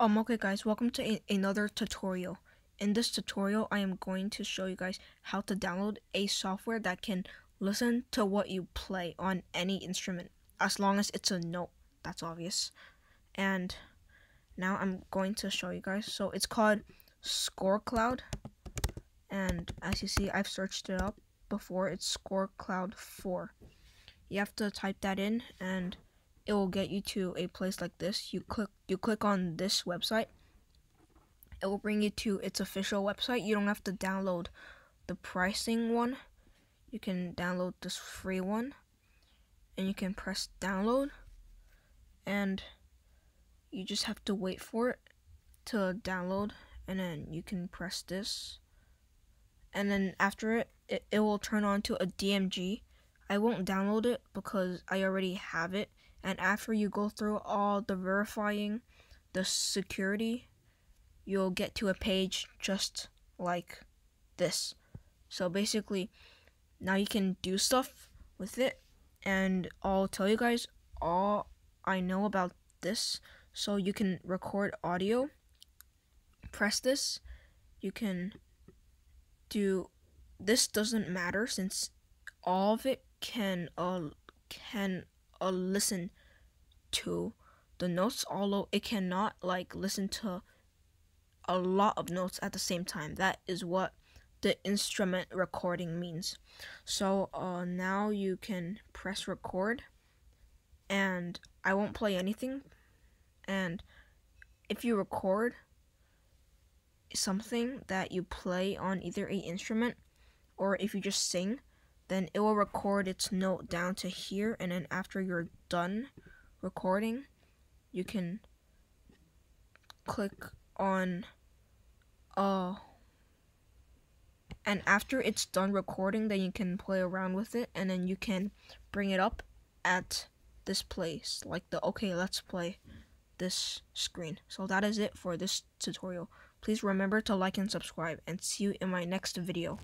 Okay guys, welcome to another tutorial. In this tutorial, I am going to show you guys how to download a software that can listen to what you play on any instrument, as long as it's a note. That's obvious. And now I'm going to show you guys. So it's called ScoreCloud, and as you see, I've searched it up before. It's ScoreCloud 4. You have to type that in, and it will get you to a place like this. You click on this website. It will bring you to its official website. You don't have to download the pricing one. You can download this free one, and you can press download, and you just have to wait for it to download, and then you can press this, and then after it will turn on to a DMG. I won't download it because I already have it. And after you go through all the verifying, the security, you'll get to a page just like this. So basically, now you can do stuff with it. And I'll tell you guys all I know about this. So you can record audio, press this, you can do, this doesn't matter since all of it can listen to the notes, although it cannot like listen to a lot of notes at the same time. That is what the instrument recording means. So now you can press record, and I won't play anything. And if you record something that you play on either an instrument, or if you just sing, then it will record its note down to here, and then after you're done recording, you can click on, and after it's done recording, then you can play around with it, and then you can bring it up at this place, like the okay, let's play this screen. So that is it for this tutorial. Please remember to like and subscribe, and see you in my next video.